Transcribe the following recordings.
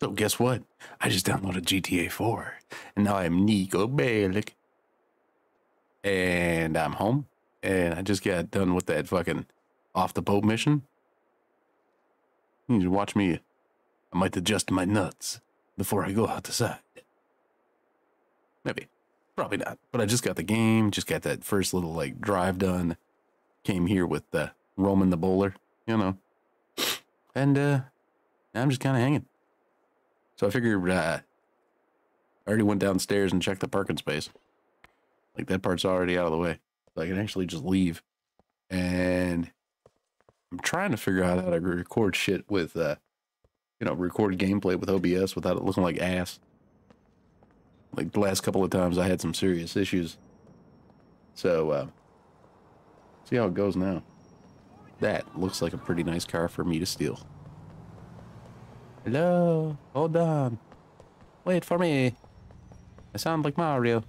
So guess what? I just downloaded GTA 4, and now I'm Niko Bellic, and I'm home, and I just got done with that fucking off the boat mission. You need to watch me. I might adjust my nuts before I go outside. Maybe. Probably not. But I just got the game, just got that first little, like, drive done. Came here with Roman the bowler, you know. And now I'm just kind of hanging. So I figured I already went downstairs and checked the parking space. Like, that part's already out of the way. So I can actually just leave. And I'm trying to figure out how to record shit with, you know, record gameplay with OBS without it looking like ass. Like, the last couple of times I had some serious issues. So, see how it goes now. That looks like a pretty nice car for me to steal. Hello? Hold on. Wait for me. I sound like Mario.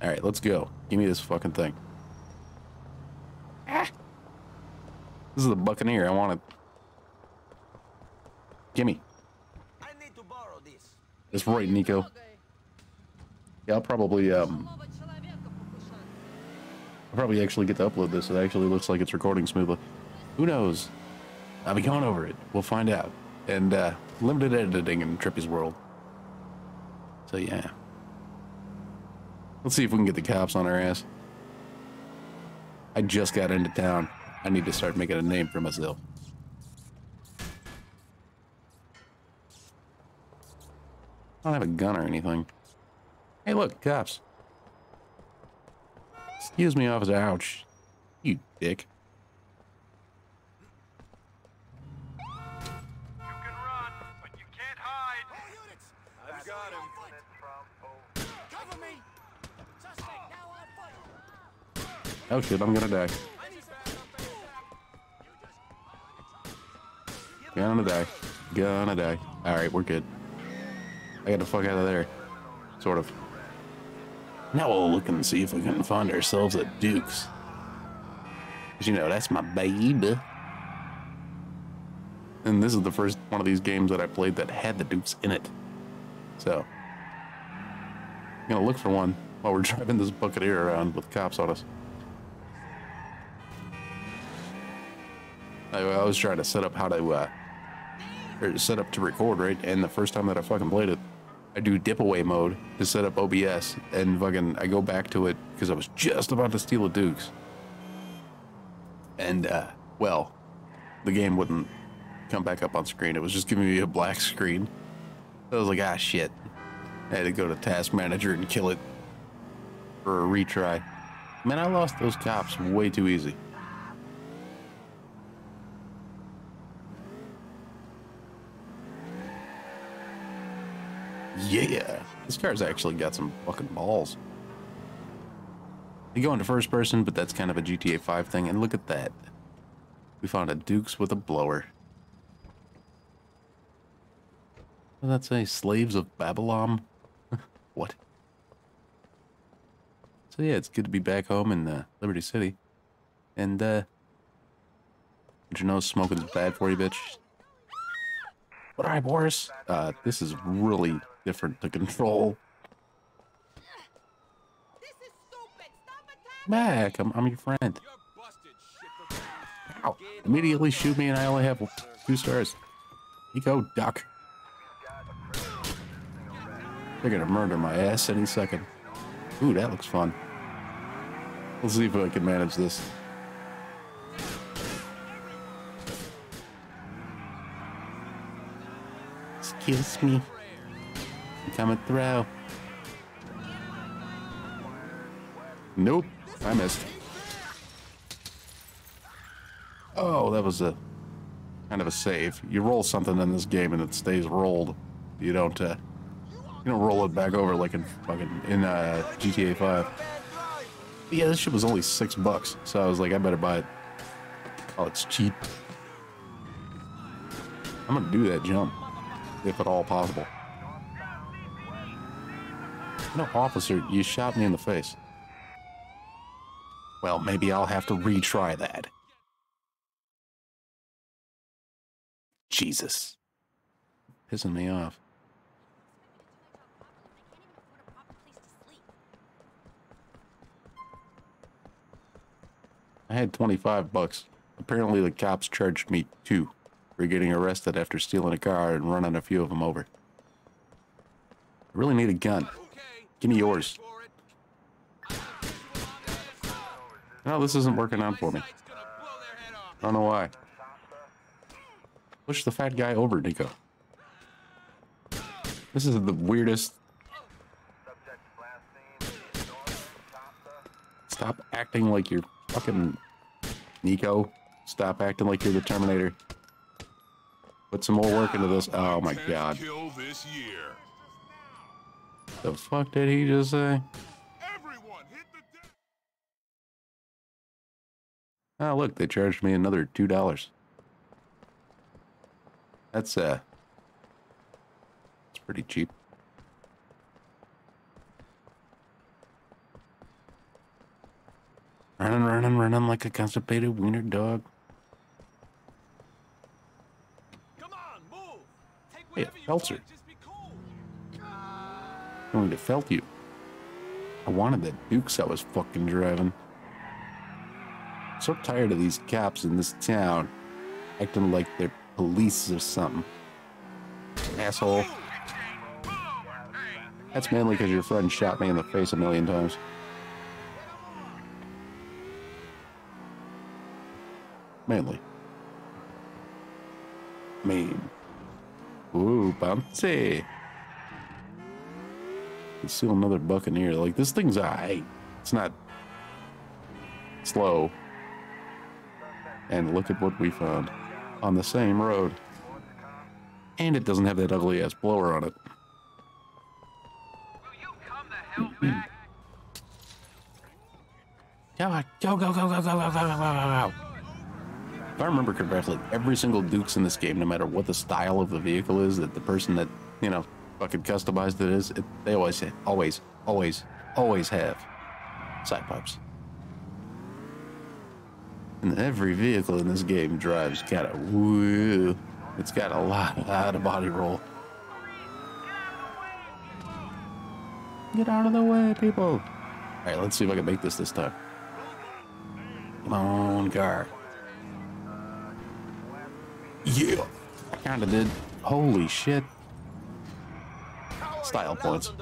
Alright, let's go. Give me this fucking thing. Ah! This is the Buccaneer. I want it. Gimme. I need to borrow this. That's right, Niko. Yeah, I'll probably actually get to upload this. It actually looks like it's recording smoothly. Who knows? I'll be going over it. We'll find out. And limited editing in Trippy's world. So yeah. Let's see if we can get the cops on our ass. I just got into town. I need to start making a name for myself. I don't have a gun or anything. Hey, look, cops. Excuse me, officer. Ouch. You dick. You can run, but you can't hide. All units, I've got him. Cover me. Suspect now on foot. Oh shit, I'm gonna die. Gonna die. Gonna die. Alright, we're good. I got the fuck out of there. Sort of. Now we'll look and see if we can find ourselves at Duke's. As you know, that's my baby. And this is the first one of these games that I played that had the Duke's in it. So, I'm gonna look for one while we're driving this Buccaneer around with cops on us. I was trying to set up how to, or set up to record, right? And the first time that I fucking played it, I do dip away mode to set up OBS, and fucking I go back to it because I was just about to steal a Duke's, and well, the game wouldn't come back up on screen. It was just giving me a black screen. I was like, ah, shit. I had to go to task manager and kill it for a retry. Man, I lost those cops way too easy. Yeah, this car's actually got some fucking balls. You go into first person, but that's kind of a GTA 5 thing, and look at that. We found a Duke's with a blower. What did that say? Slaves of Babylon? What? So yeah, it's good to be back home in Liberty City. And, did you know smoking's bad for you, bitch? But alright, Boris, this is really different to control. This is stupid. Stop Mac, I'm your friend. Ow. Immediately shoot me and I only have 2 stars. You go, duck. They're gonna murder my ass any second. Ooh, that looks fun. Let's see if I can manage this. Excuse me. I'm coming through. Nope, I missed. Oh, that was a kind of a save. You roll something in this game and it stays rolled. You don't roll it back over like in fucking GTA 5. But yeah, this shit was only $6, so I was like, I better buy it. Oh, it's cheap. I'm gonna do that jump. If at all possible. No, officer, you shot me in the face. Well, maybe I'll have to retry that. Jesus. Pissing me off. I had 25 bucks. Apparently the cops charged me $2 for getting arrested after stealing a car and running a few of them over. I really need a gun. Give me yours. No, this isn't working out for me. I don't know why. Push the fat guy over, Niko. This is the weirdest. Stop acting like you're fucking Niko. Stop acting like you're the Terminator. Put some more work into this. Oh my god. The fuck did he just say? Ah, oh, look, they charged me another $2. That's pretty cheap. Running, running, running like a constipated wiener dog. Come on, move. Take whatever you want, just be cool. I'm going to felt you. I wanted that Duke's I was fucking driving. So tired of these cops in this town acting like they're police or something. Asshole. That's mainly because your friend shot me in the face a million times. Mainly. Mean. Ooh, bouncy. Let's see another buccaneer. Like, this thing's aight. It's not slow. And look at what we found on the same road. And it doesn't have that ugly ass blower on it. Will you come the hell back? Come on, go, go, go, go, go, go, go, go, go. If I remember correctly, every single Duke's in this game, no matter what the style of the vehicle is, that the person that, you know, fucking customized it is, they always have side pipes. And every vehicle in this game drives kind of woo. It's got a lot of body roll. Get out of the way, people. All right, let's see if I can make this time. Come on, car. Yeah, I kind of did. Holy shit. Style points.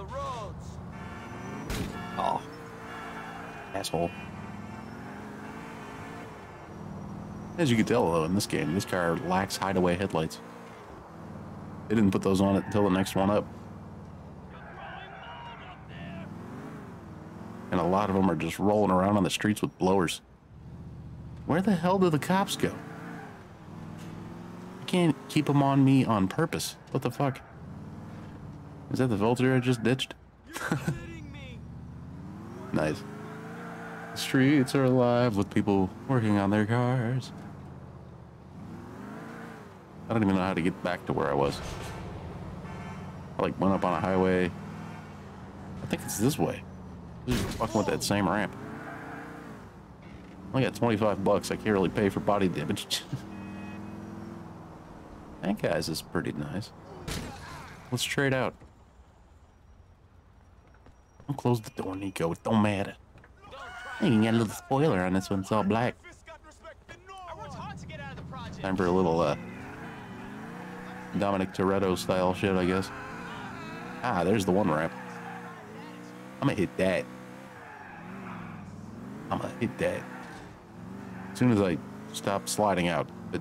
Oh, asshole. As you can tell, though, in this game, this car lacks hideaway headlights. They didn't put those on it until the next one up. And a lot of them are just rolling around on the streets with blowers. Where the hell do the cops go? I can't keep them on me on purpose. What the fuck? Is that the vulture I just ditched? Nice. The streets are alive with people working on their cars. I don't even know how to get back to where I was. I like went up on a highway. I think it's this way. Just fucking with that same ramp. I got 25 bucks. I can't really pay for body damage. That guy's is pretty nice. Let's trade out. Don't close the door, Niko. It don't matter. I think you can get a little spoiler on this one. It's all black. Time for a little Dominic Toretto style shit, I guess. Ah, there's the one ramp. I'm gonna hit that. I'm gonna hit that. As soon as I stop sliding out. But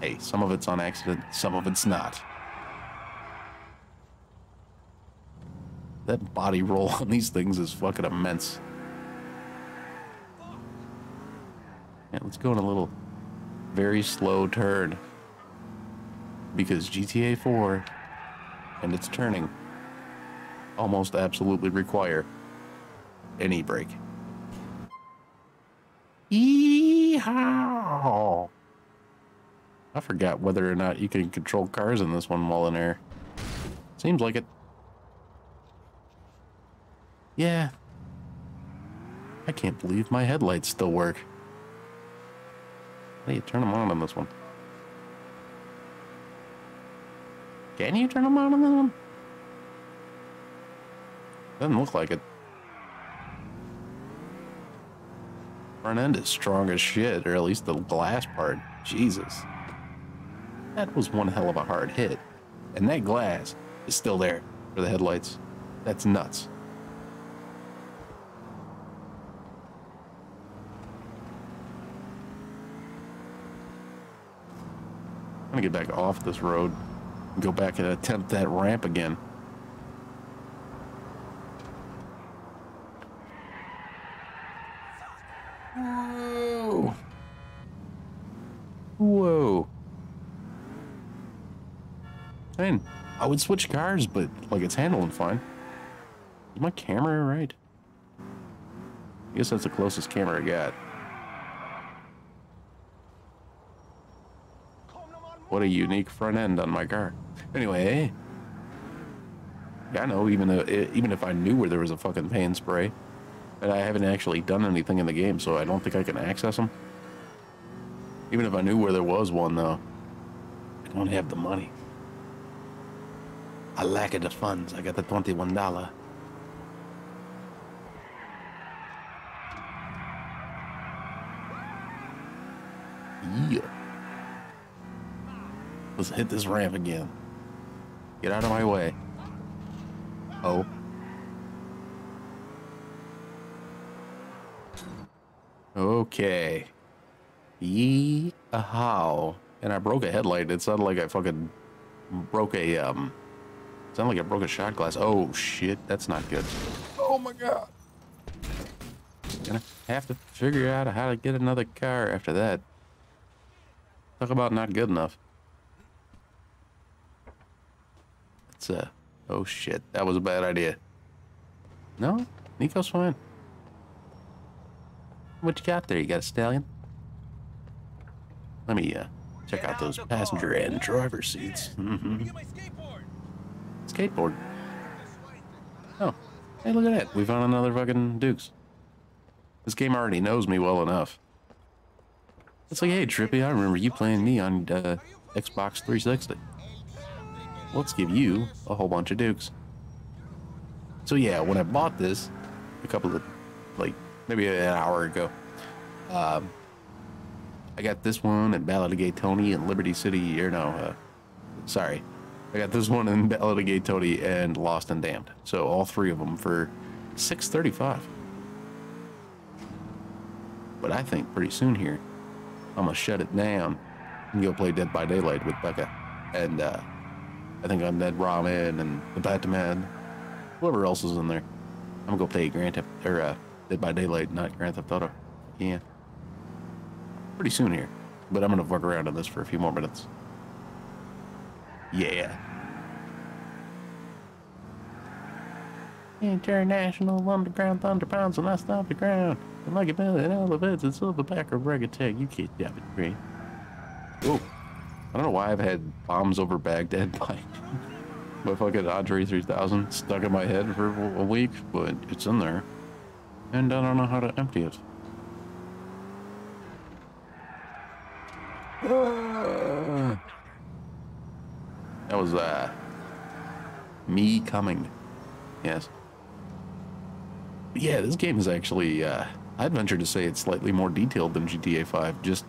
hey, some of it's on accident, some of it's not. That body roll on these things is fucking immense. Let's go in a little very slow turn because GTA 4 and its turning almost absolutely require any brake. Yeehaw! I forgot whether or not you can control cars in this one while in air. Seems like it. Yeah. I can't believe my headlights still work. How do you turn them on this one? Can you turn them on this one? Doesn't look like it. front end is strong as shit, or at least the glass part. Jesus. That was one hell of a hard hit. And that glass is still there for the headlights. That's nuts. I'm gonna get back off this road and go back and attempt that ramp again. Whoa. Whoa. Man, I would switch cars, but like it's handling fine. Is my camera right? I guess that's the closest camera I got. What a unique front end on my car. Anyway, yeah, I know even if I knew where there was a fucking paint spray, and I haven't actually done anything in the game, so I don't think I can access them. Even if I knew where there was one, though, I don't have the money. I lack of the funds. I got the $21. Yeah. Let's hit this ramp again. Get out of my way. Oh. Okay. Yee-a-how. And I broke a headlight. It sounded like I fucking broke a, sounded like I broke a shot glass. Oh, shit. That's not good. Oh, my God. Gonna have to figure out how to get another car after that. Talk about not good enough. Oh shit, that was a bad idea. No, Niko's fine. What you got there? You got a stallion? Let me check out those passenger and driver seats. Mm-hmm. Skateboard. Oh, hey, look at that. We found another fucking Duke's. This game already knows me well enough. It's like, hey, Trippy, I remember you playing me on Xbox 360. Let's give you a whole bunch of Duke's. So yeah, when I bought this a couple of, like, maybe an hour ago, I got this one at Ballad of Gay Tony and Liberty City, or no, sorry. I got this one in Ballad of Gay Tony and Lost and Damned. So all three of them for $6.35. But I think pretty soon here, I'm gonna shut it down and go play Dead by Daylight with Becca. And, I think I'm Ned Roman and the Batman, whoever else is in there. I'm gonna go play Grand Theft or Dead by Daylight, not Grand Theft Auto. Yeah, pretty soon here, but I'm gonna fuck around on this for a few more minutes. Yeah. International underground thunderpounds, and I stomp the ground. And like a million elephants and silverback or ragtag, you can't stop it, Green. Whoa. I don't know why I've had Bombs Over Baghdad by my fucking Andre 3000 stuck in my head for a week, but it's in there. And I don't know how to empty it. That was, me coming. Yes. But yeah, this game is actually, I'd venture to say it's slightly more detailed than GTA 5, just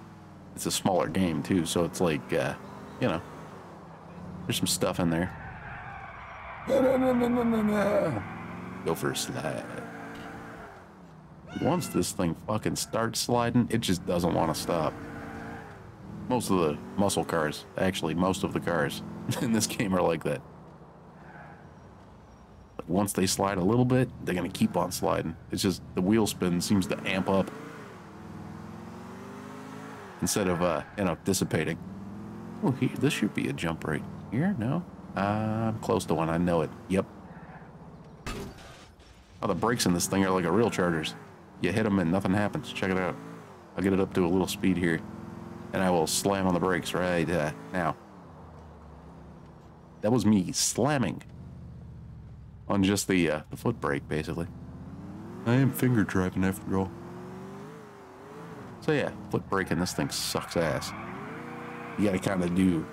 it's a smaller game too, so it's like, you know, there's some stuff in there. Go for a slide. Once this thing fucking starts sliding, it just doesn't want to stop. Most of the muscle cars, actually, most of the cars in this game are like that. But once they slide a little bit, they're gonna keep on sliding. It's just the wheel spin seems to amp up instead of, you know, dissipating. Oh, here, this should be a jump right here, no? I'm close to one, I know it. Yep. Oh, the brakes in this thing are like a real charger's. You hit them and nothing happens. Check it out. I'll get it up to a little speed here, and I will slam on the brakes right now. That was me slamming on just the foot brake, basically. I am finger driving after all. So yeah, foot braking, this thing sucks ass. You gotta kind of do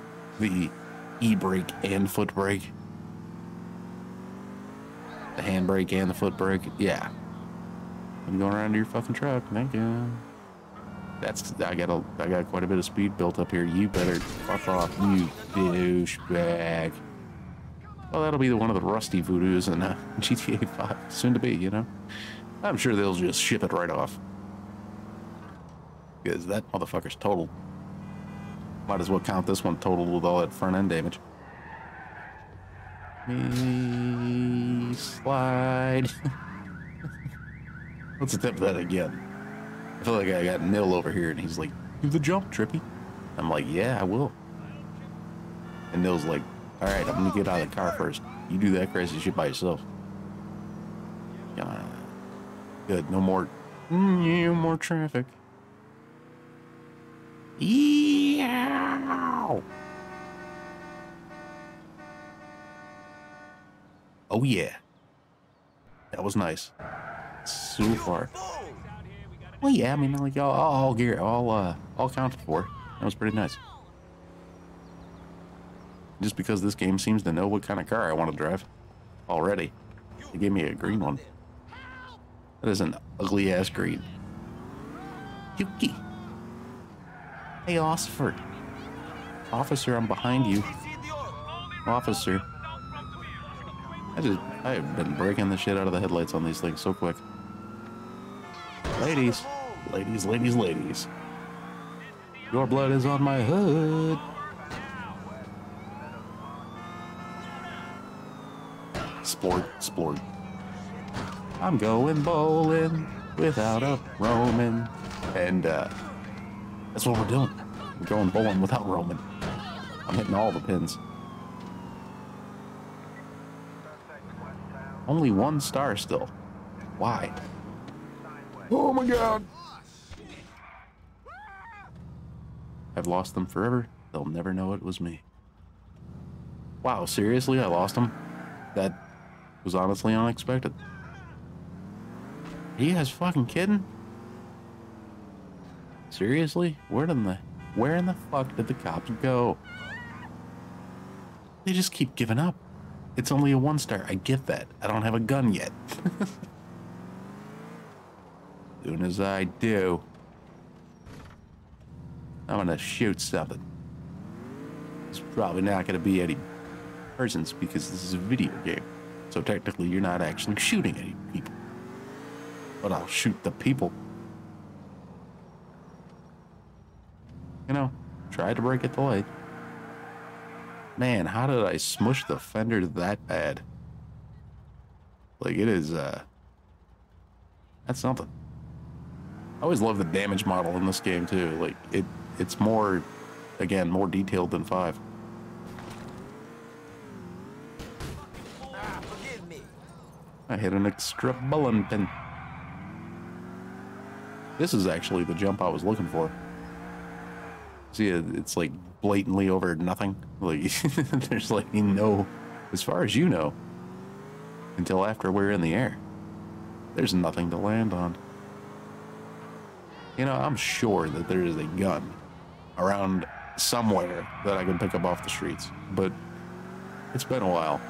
the e-brake and foot brake. The handbrake and the foot brake, yeah. I'm going around to your fucking truck, thank you. That's I got quite a bit of speed built up here. You better fuck off, you douchebag. Well, that'll be one of the rusty voodoos in GTA 5. Soon to be, you know. I'm sure they'll just ship it right off. Because that motherfucker's totaled. Might as well count this one totaled with all that front end damage. Me slide. Let's attempt that again. I feel like I got Nil over here, and he's like, do the jump, Trippy. I'm like, yeah, I will. And Nil's like, all right, I'm gonna get out of the car first. You do that crazy shit by yourself. Good, no more traffic. Yeah. Oh yeah. That was nice. So far. Well, yeah, I mean, like all gear, all counted for. That was pretty nice. Just because this game seems to know what kind of car I want to drive already. They gave me a green one. That is an ugly ass green. Yuki. Hey, Ossford. Officer, I'm behind you. Officer. I have been breaking the shit out of the headlights on these things so quick. Ladies. Ladies, ladies, ladies. Your blood is on my hood. Splort. I'm going bowling without a Roman. And that's what we're doing. We're going bowling without Roman. I'm hitting all the pins. Only one star still. Why? Oh my god! I've lost them forever. They'll never know it was me. Wow, seriously? I lost them? That was honestly unexpected. Are you guys fucking kidding? Seriously? Where in the fuck did the cops go? They just keep giving up. It's only a 1 star. I get that. I don't have a gun yet. Soon as I do, I'm gonna shoot something. It's probably not gonna be any persons because this is a video game. So technically you're not actually shooting any people. But I'll shoot the people. You know, tried to break at the light. Man, how did I smush the fender that bad? Like it is, that's something. I always love the damage model in this game too. Like it's more, again, more detailed than 5. I hit an extra bowling pin. This is actually the jump I was looking for. See, it's like blatantly over nothing. Like, there's like no, as far as you know, until after we're in the air, there's nothing to land on. You know, I'm sure that there is a gun around somewhere that I can pick up off the streets, but it's been a while.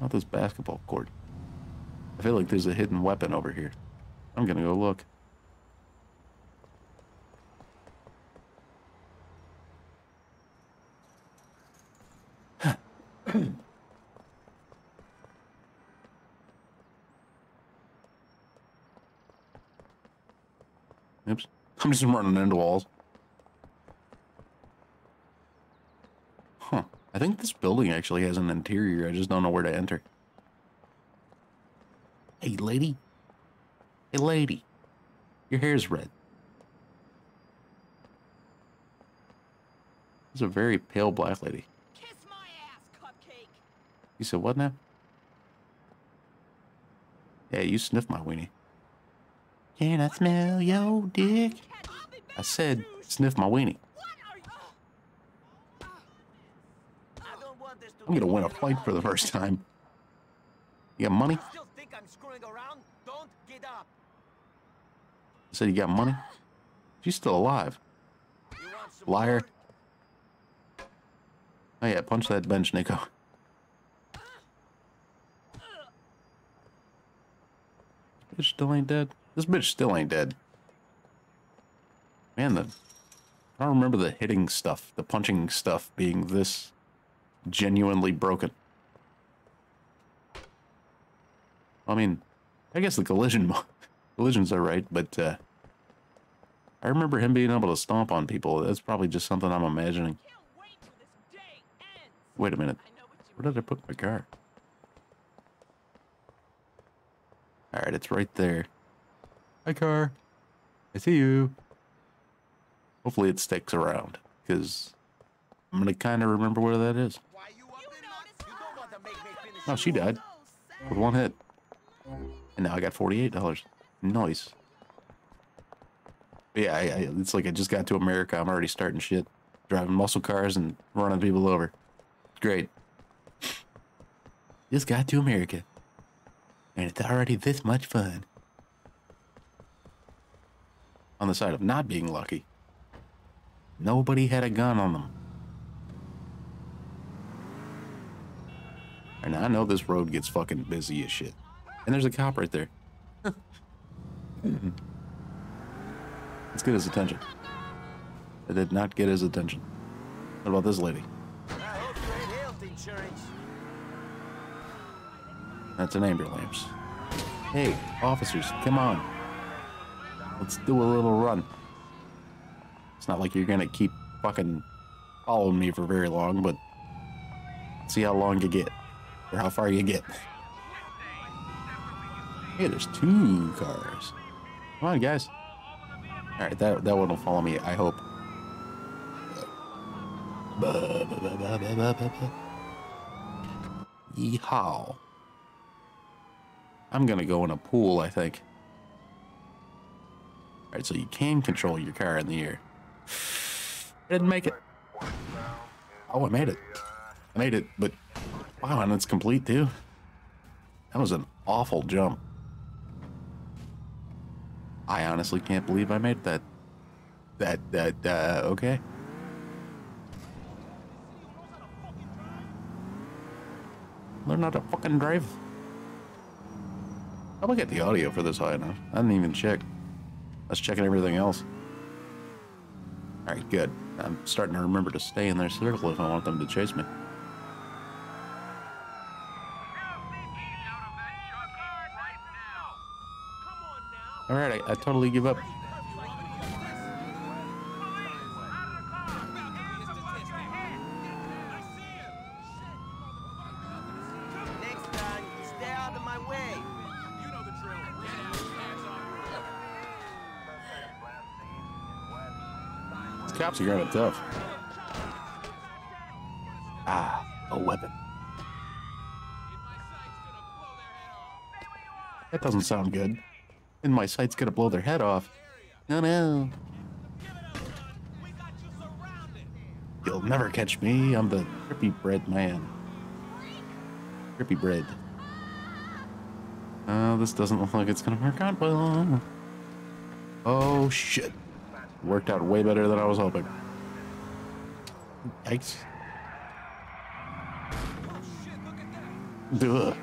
Not this basketball court. I feel like there's a hidden weapon over here. I'm gonna go look. Oops. I'm just running into walls. Huh. I think this building actually has an interior. I just don't know where to enter. Hey, lady. Hey, lady. Your hair's red. This is a very pale black lady. Kiss my ass, cupcake. You said what now? Yeah, you sniffed my weenie. Can I smell your dick? I said sniff my weenie. I'm gonna win a fight for the first time. You got money? I said you got money? She's still alive. Liar. Oh yeah, punch that bench, Niko. Bitch still ain't dead. This bitch still ain't dead. Man, I don't remember the hitting stuff, the punching stuff being this genuinely broken. I mean, I guess the collisions are right, but I remember him being able to stomp on people. That's probably just something I'm imagining. Wait a minute. Where did I put my car? Alright, it's right there. Hi, car. I see you. Hopefully it sticks around, because I'm going to kind of remember where that is. Oh, she died with one hit. And now I got $48. Nice. But yeah, it's like I just got to America. I'm already starting shit. Driving muscle cars and running people over. Great. Just got to America. And it's already this much fun. On the side of not being lucky, nobody had a gun on them. And I know this road gets fucking busy as shit. And there's a cop right there. Let's get his attention. I did not get his attention. What about this lady? That's an ambulance. Hey, officers, come on. Let's do a little run. It's not like you're gonna keep fucking following me for very long, but see how long you get, or how far you get. Hey, there's two cars. Come on, guys. All right, that one will follow me, I hope. Yeehaw. I'm gonna go in a pool, I think. All right, so you can control your car in the air. I didn't make it. Oh, I made it. I made it, but wow, and it's complete too. That was an awful jump. I honestly can't believe I made that. Okay. Learn how to fucking drive. How do I get the audio for this high enough? I didn't even check. I was checking everything else. All right, good. I'm starting to remember to stay in their circle if I want them to chase me. All right, I totally give up. Cops are kind of tough. Ah, a weapon. That doesn't sound good. And my sight's gonna blow their head off. No, no. You'll never catch me. I'm the trippy bread man. Trippy bread. Oh, this doesn't look like it's gonna work out well. Oh, shit. Worked out way better than I was hoping. Yikes. Ugh.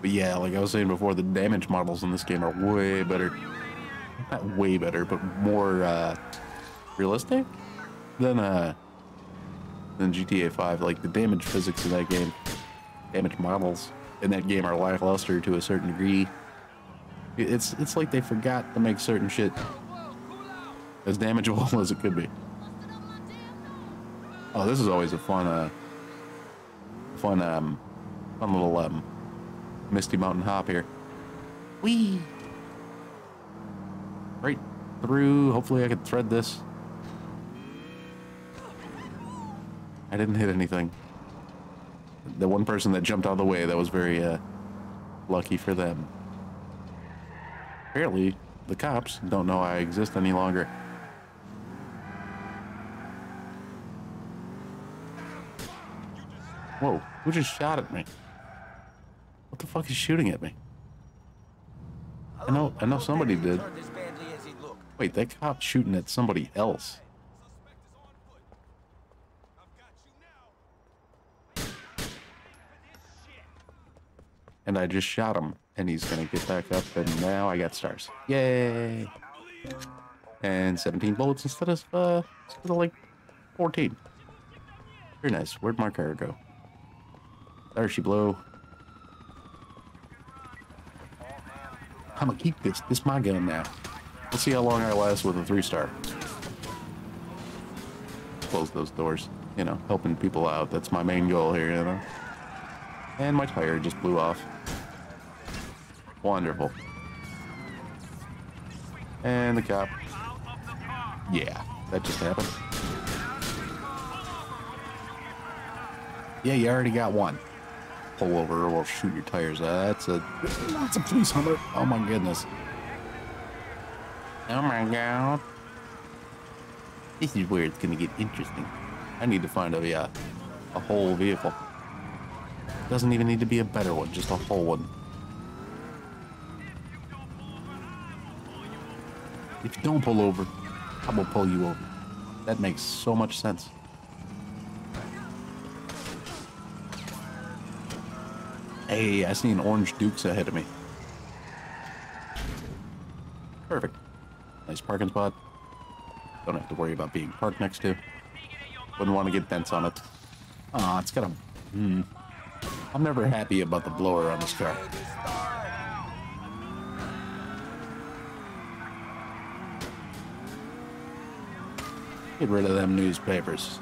But yeah, like I was saying before, the damage models in this game are way better. Not way better, but more realistic than GTA 5. Like the damage physics in that game, damage models in that game are lackluster to a certain degree. It's like they forgot to make certain shit as damageable as it could be. Oh, this is always a fun, fun little Misty Mountain hop here. Whee! Right through. Hopefully, I can thread this. I didn't hit anything. The one person that jumped out of the way, that was very lucky for them. Apparently, the cops don't know I exist any longer. Whoa, who just shot at me? What the fuck is shooting at me? I know somebody did. Wait, that cop's shooting at somebody else. And I just shot him. And he's gonna get back up, and now I got stars. Yay! And 17 bullets instead of like 14. Very nice. Where'd my car go? There she blow. I'm gonna keep this. This is my gun now. Let's see how long I last with a 3-star. Close those doors. You know, helping people out. That's my main goal here, you know. And my tire just blew off. Wonderful. And the cop. Yeah, that just happened. Yeah, you already got one. Pull over or we'll shoot your tires. That's a police hunter. Oh my goodness. Oh my god. This is where it's gonna get interesting. I need to find a whole vehicle. Doesn't even need to be a better one, just a whole one. If you don't pull over, I will pull you over. That makes so much sense. Hey, I see an orange Duke's ahead of me. Perfect. Nice parking spot. Don't have to worry about being parked next to. Wouldn't want to get dents on it. Aw, it's got a... I'm never happy about the blower on this car. Get rid of them newspapers.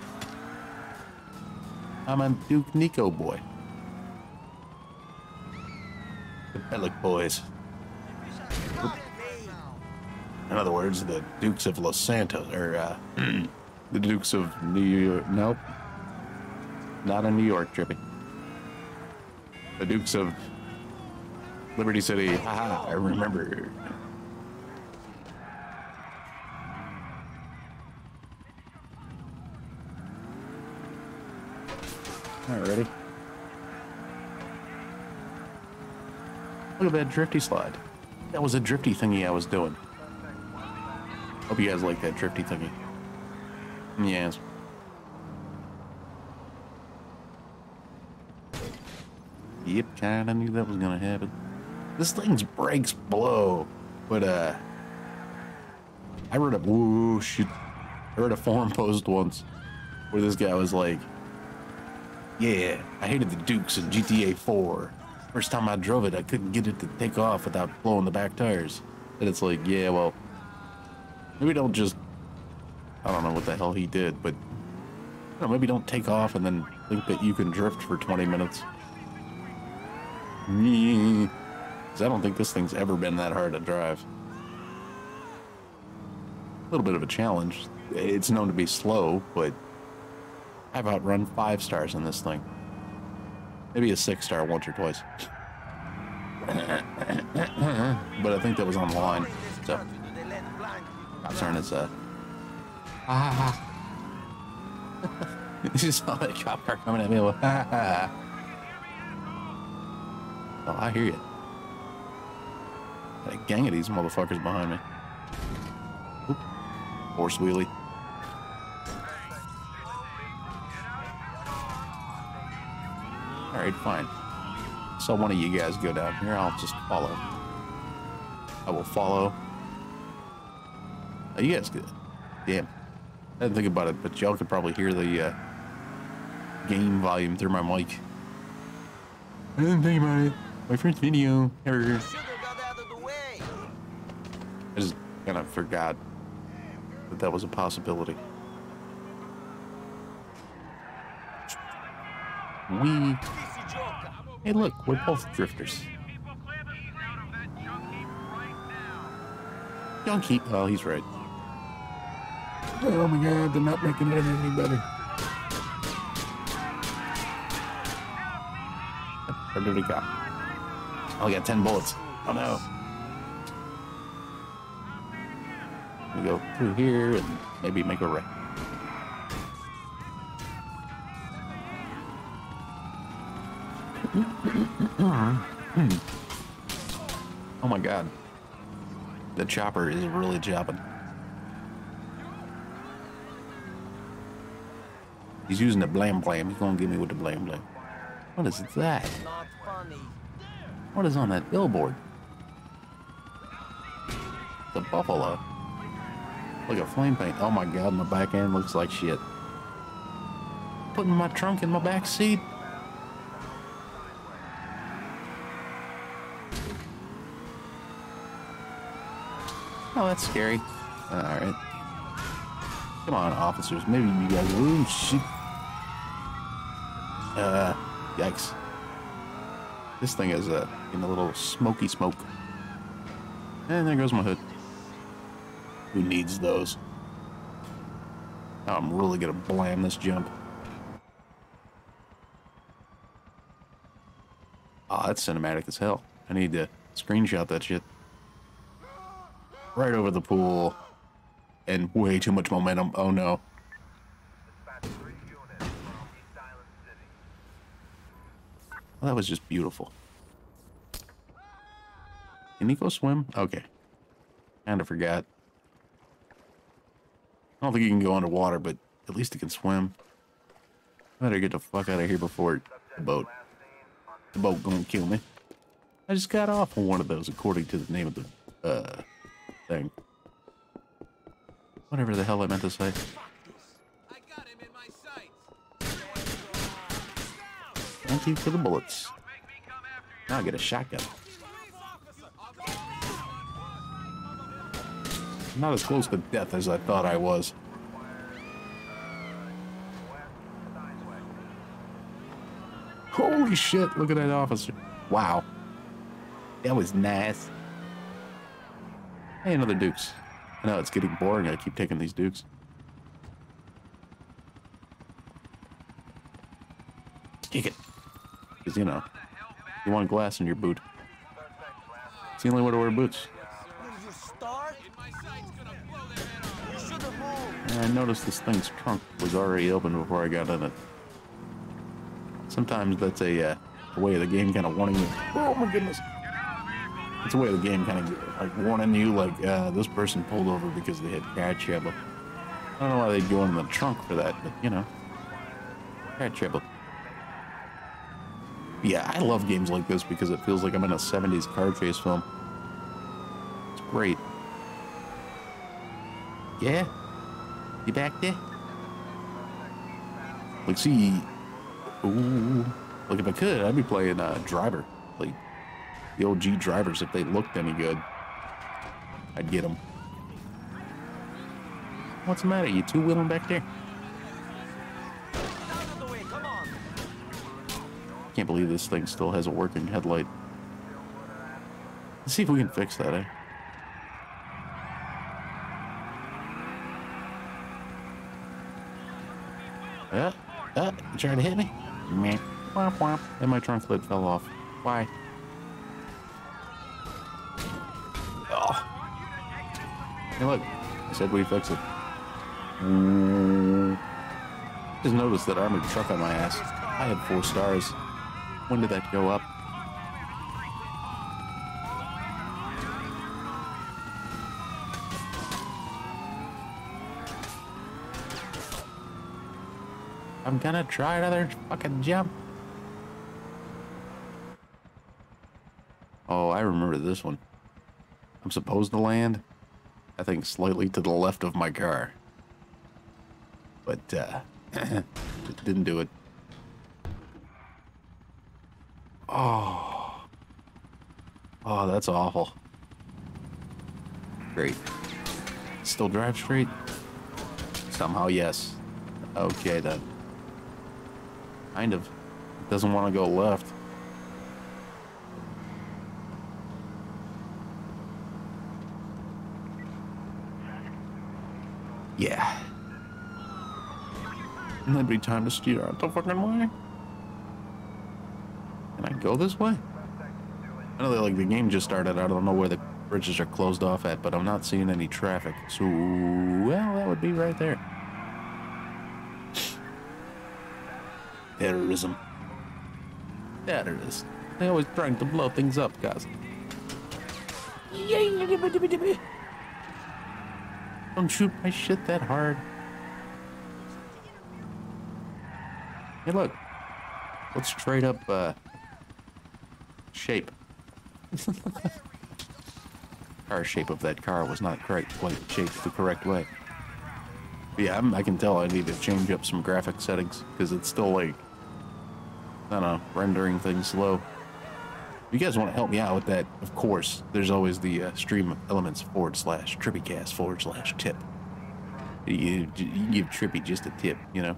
I'm a Duke Niko boy. The Bellic boys. In other words, the Dukes of Los Santos, or the Dukes of New York. Nope. Not in New York, Trippy. The Dukes of Liberty City. Haha, I remember. Alrighty. Look at that drifty slide. That was a drifty thingy I was doing. Hope you guys like that drifty thingy. Yes. Yep, kinda knew that was gonna happen. This thing's brakes blow, but I read a forum post once where this guy was like, yeah, I hated the Dukes in GTA 4. First time I drove it, I couldn't get it to take off without blowing the back tires. And it's like, yeah, well, maybe don't just, I don't know what the hell he did, but you know, maybe don't take off and then think that you can drift for 20 minutes. Because I don't think this thing's ever been that hard to drive. A little bit of a challenge. It's known to be slow, but I've outrun 5 stars in this thing. Maybe a 6-star once or twice. But I think that was on the line. So, concern is you saw that cop car coming at me. Like, oh, I hear you. Got a gang of these motherfuckers behind me. Oop. Horse wheelie. Alright, fine. So one of you guys go down here, I'll just follow. I will follow. Oh, you guys could... Damn. I didn't think about it, but y'all could probably hear the game volume through my mic. I didn't think about it. My first video ever. I just kind of forgot that that was a possibility. We... Hey, look, we're both drifters. Junkie. Oh, he's right. Oh my god, they're not making it any better. Where did it go? Oh, I got 10 bullets. Oh no. We go through here and maybe make a right. Oh my god. The chopper is really chopping. He's using the blam blam. He's gonna get me with the blam blam. What is that? What is on that billboard? The buffalo. Look at flame paint. Oh my god, my back end looks like shit. Putting my trunk in my back seat. Oh, that's scary. All right. Come on, officers. Maybe you guys. Ooh, shit. Yikes. This thing is in a little smoky smoke. And there goes my hood. Who needs those? I'm really gonna blam this jump. Oh, that's cinematic as hell. I need to screenshot that shit. Right over the pool. And way too much momentum. Oh no. Well, that was just beautiful. Can Niko swim? Okay. Kinda forgot. I don't think you can go underwater, but at least it can swim. Better get the fuck out of here before the boat. The boat gonna kill me. I just got off on one of those according to the name of the thing. Whatever the hell I meant to say. Thank you for the bullets. Now I get a shotgun. Not as close to death as I thought I was. Holy shit, look at that officer. Wow. That was nice. Hey, another Duke's. I know it's getting boring. I keep taking these Duke's. Kick it. Because, you know, you want glass in your boot. It's the only way to wear boots. I noticed this thing's trunk was already open before I got in it. Sometimes that's a way of the game kind of wanting you. Oh my goodness! It's a way of the game kind of like wanting you, like this person pulled over because they had cat trouble. I don't know why they'd go in the trunk for that, but you know, cat trouble. Yeah, I love games like this because it feels like I'm in a 70s car chase film. It's great. Yeah. You back there? Like, see. Ooh. Look, if I could, I'd be playing Driver. Like, the old G Drivers, if they looked any good, I'd get them. What's the matter? You two-wheeling back there? Can't believe this thing still has a working headlight. Let's see if we can fix that, eh? You trying to hit me? Meh. Womp womp. And my trunk lid fell off. Why? Oh. Hey, look. I said we fix it. Just noticed that armored truck on my ass. I had 4 stars. When did that go up? I'm gonna try another fucking jump. Oh, I remember this one. I'm supposed to land, I think, slightly to the left of my car. But, didn't do it. Oh. Oh, that's awful. Great. Still drive straight? Somehow, yes. Okay, then. Kind of. It doesn't want to go left. Yeah. And that'd be time to steer out the fucking way. Can I go this way? I know that, like, the game just started. I don't know where the bridges are closed off at, but I'm not seeing any traffic. So, well, that would be right there. Terrorism. Terrorists. They always trying to blow things up, guys. Don't shoot my shit that hard. Hey, look. Let's trade up, shape. Car shape of that car was not quite shaped the correct way. But yeah, I can tell I need to change up some graphic settings because it's still like, I don't know, rendering things slow. If you guys want to help me out with that, of course, there's always the stream elements /trippycast/tip. You give Trippy just a tip, you know?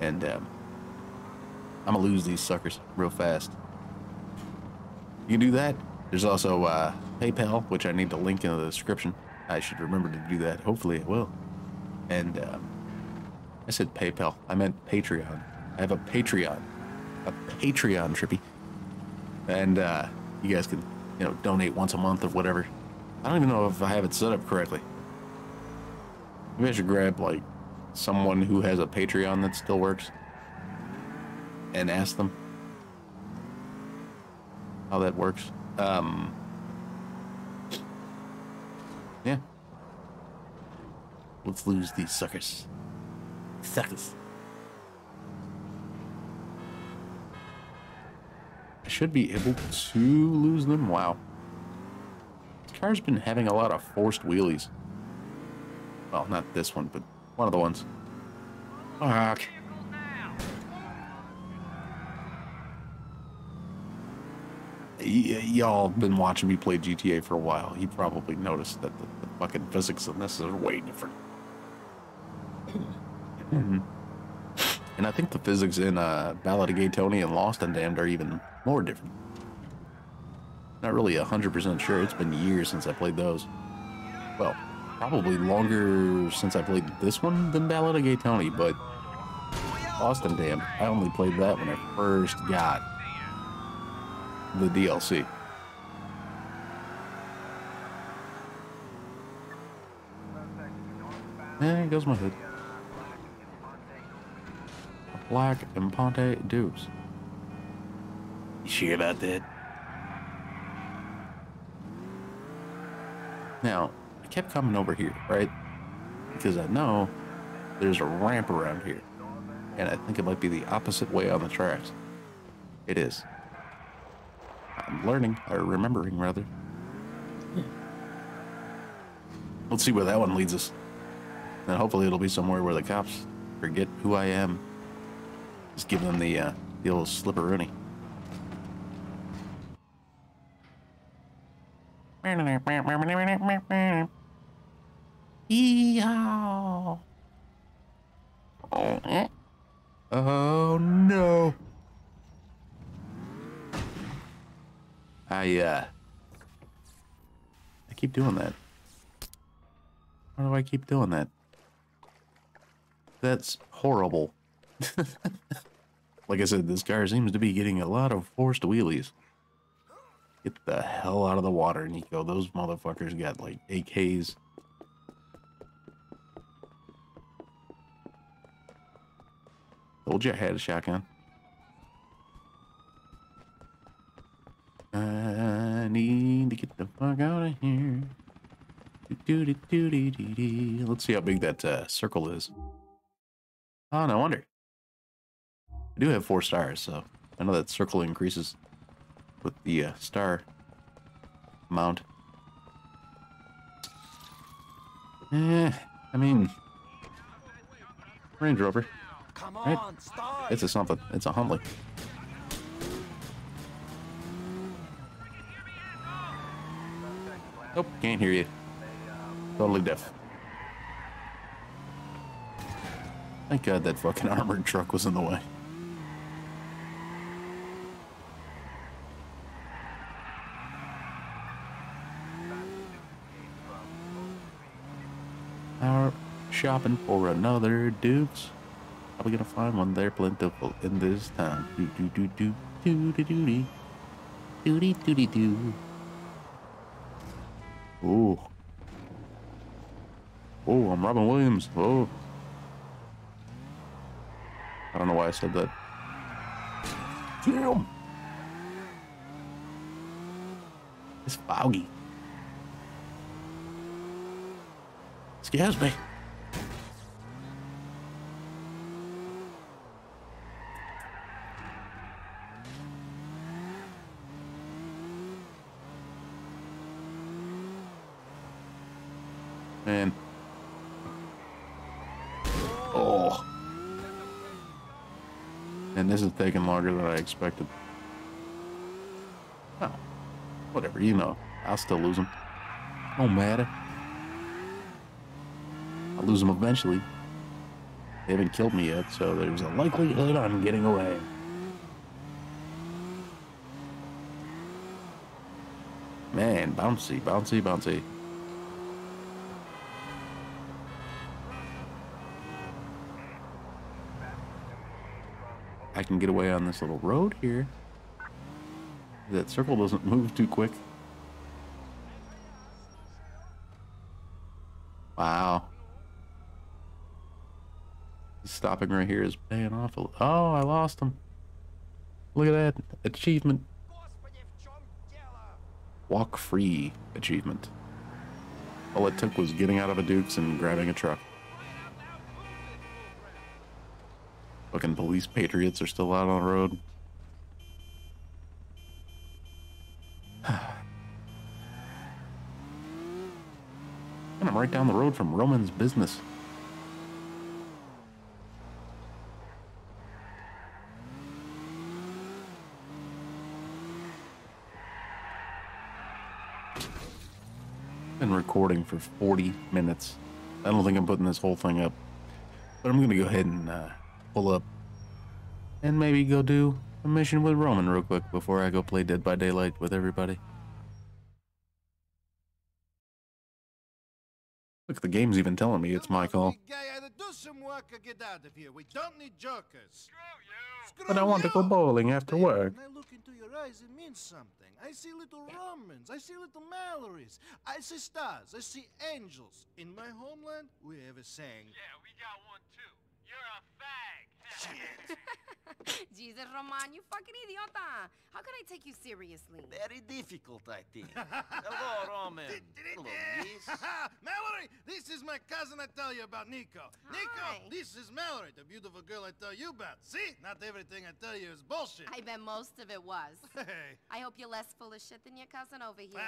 And I'm going to lose these suckers real fast. You can do that. There's also PayPal, which I need to link in the description. I should remember to do that. Hopefully it will. And I said PayPal. I meant Patreon. I have a Patreon. A Patreon, Trippy. And you guys can, you know, donate once a month or whatever. I don't even know if I have it set up correctly. Maybe I should grab, like, someone who has a Patreon that still works and ask them how that works. Yeah. Let's lose these suckers. Suckers. I should be able to lose them. Wow. This car's been having a lot of forced wheelies. Well, not this one, but one of the ones. Fuck. Y'all been watching me play GTA for a while. You probably noticed that the fucking physics in this is way different. And I think the physics in Ballad of Gay Tony and Lost and Damned are even more different. Not really 100% sure. It's been years since I played those. Well, probably longer since I played this one than Ballad of Gay Tony, but Lost and Damned, I only played that when I first got the DLC. There goes my hood. A black Imponte Deuce. You sure about that? Now, I kept coming over here, right? Because I know there's a ramp around here. And I think it might be the opposite way on the tracks. It is. I'm learning, or remembering, rather. Yeah. Let's see where that one leads us. And hopefully it'll be somewhere where the cops forget who I am. Just give them the old slipperoonie. Yee-haw! Oh no! I keep doing that. Why do I keep doing that? That's horrible. Like I said, this car seems to be getting a lot of forced wheelies. Get the hell out of the water, Niko. Those motherfuckers got, like, AKs. Told you I had a shotgun. I need to get the fuck out of here. Let's see how big that circle is. Oh, no wonder. I do have 4 stars, so I know that circle increases with the star amount. I mean, Range Rover. Come on, right? Start. It's a something. It's a Humvee. Nope, can't hear you. Totally deaf. Thank God that fucking armored truck was in the way. Now shopping for another Duke's. Probably gonna find one there plentiful in this town. Ooh. Oh, I'm Robin Williams. Oh. I don't know why I said that. Damn. It's foggy. Excuse me. Oh. And this is taking longer than I expected. Oh. Whatever, you know. I'll still lose them. Don't matter. I'll lose them eventually. They haven't killed me yet, so there's a likelihood I'm getting away. Man, bouncy, bouncy, bouncy. I can get away on this little road here. That circle doesn't move too quick. Wow. Stopping right here is paying off a little. Oh, I lost him. Look at that achievement. Walk free achievement. All it took was getting out of a Duke's and grabbing a truck. Fucking police patriots are still out on the road. And I'm right down the road from Roman's business. Been recording for 40 minutes. I don't think I'm putting this whole thing up, but I'm gonna go ahead and pull up and maybe go do a mission with Roman real quick before I go play Dead by Daylight with everybody. Look, the game's even telling me it's my call. But I want to go bowling after work. I look into your eyes, it means something. I see little Romans, I see little Mallorys, I see stars, I see angels. In my homeland, we have a saying. Yeah, we got one too. You're a fag. Jesus, Roman, you fucking idiota. How can I take you seriously? Very difficult, I think. Hello, Roman. Hello, Miss. Mallory, this is my cousin I tell you about, Niko. Niko, this is Mallory, the beautiful girl I tell you about. See? Not everything I tell you is bullshit. I bet most of it was. Hey. I hope you're less full of shit than your cousin over here.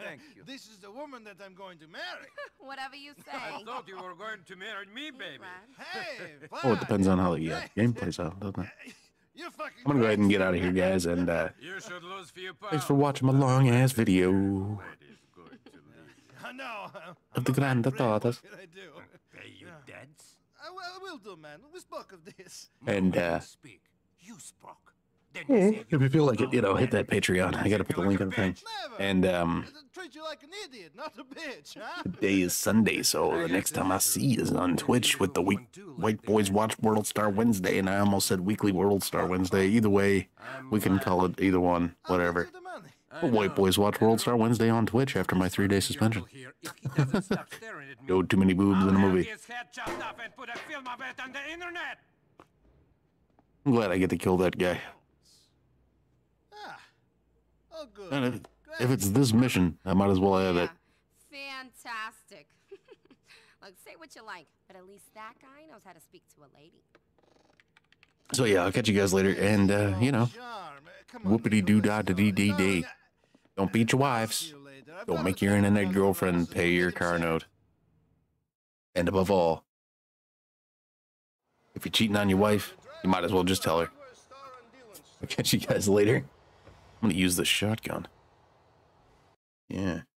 Thank you. This is the woman that I'm going to marry. Whatever you say. I thought you were going to marry me, baby. Hey, oh, it depends on how the game plays out, doesn't it? I'm gonna go ahead and get out of here, guys, and thanks for watching my long ass video of the Grand Theft Auto. I will do, man. We spoke of this. And if you feel like it, you know, hit that Patreon. I gotta put the link on the thing. And treat you like an idiot, not a bitch, huh? Today is Sunday, so the next time I see you is on Twitch with the White Boys Watch World Star Wednesday, and I almost said Weekly World Star Wednesday. Either way, we can call it either one, whatever. But White Boys Watch World Star Wednesday on Twitch after my 3-day suspension. No, too many boobs in a movie. I'm glad I get to kill that guy. And if it's this mission, I might as well have it. Fantastic. Look, say what you like, but at least that guy knows how to speak to a lady. So yeah, I'll catch you guys later, and you know, whoopity doo da da dee dee dee. Don't beat your wives. Don't make your internet girlfriend pay your car note. And above all, if you're cheating on your wife, you might as well just tell her. I'll catch you guys later. I'm gonna use the shotgun. Yeah.